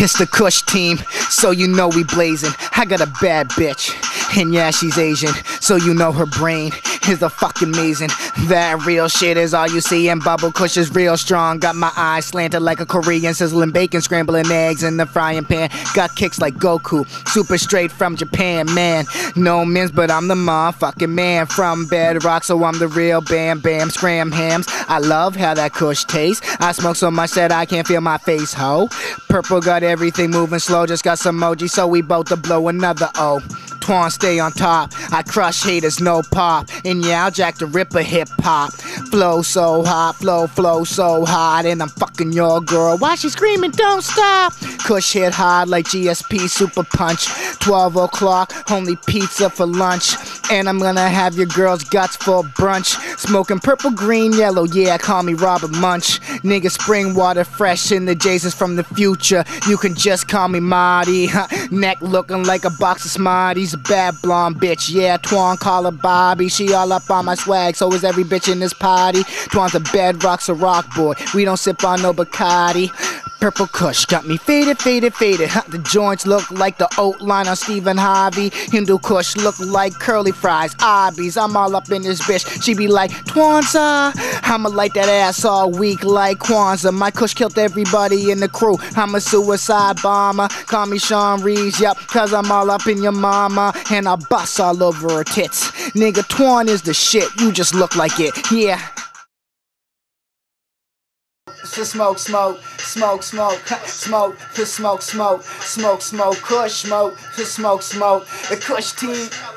It's the Kush team, so you know we blazing. I got a bad bitch, and yeah, she's Asian, so you know her brain is a fucking amazing. That real shit is all you see, and Bubble Kush is real strong. Got my eyes slanted like a Korean, sizzling bacon, scrambling eggs in the frying pan. Got kicks like Goku, super straight from Japan, man. No mins, but I'm the motherfucking man from Bedrock, so I'm the real Bam Bam Scram Hams. I love how that Kush tastes. I smoke so much that I can't feel my face, ho. Purple got everything moving slow, just got some moji, so we both to blow another O. Twon stay on top, I crush haters, no pop. And yeah, I'll jack the Ripper hip hop. Flow so hot, flow so hot. And I'm fucking your girl while she screaming, don't stop. Kush hit hard like GSP Super Punch. 12 o'clock, only pizza for lunch. And I'm gonna have your girl's guts for brunch. Smoking purple, green, yellow, yeah, call me Robert Munch. Nigga, spring water fresh in the Jasons from the future. You can just call me Marty. Neck looking like a box of Smarties. Bad blonde bitch, yeah, Twon, call her Bobby. She all up on my swag, so is every bitch in this party. Twon's a bedrock's a rock boy, we don't sip on no Bacardi. Purple Kush got me faded. The joints look like the oat line on Stephen Harvey. Hindu Kush look like curly fries, obbies. I'm all up in this bitch, she be like, Twanza, I'ma light that ass all week like Kwanzaa. My Kush killed everybody in the crew, I'm a suicide bomber. Call me Sean Reeves, yup, cause I'm all up in your mama. And I bust all over her tits. Nigga, Twon is the shit, you just look like it, yeah. Smoke, Kush, smoke, the Kush team.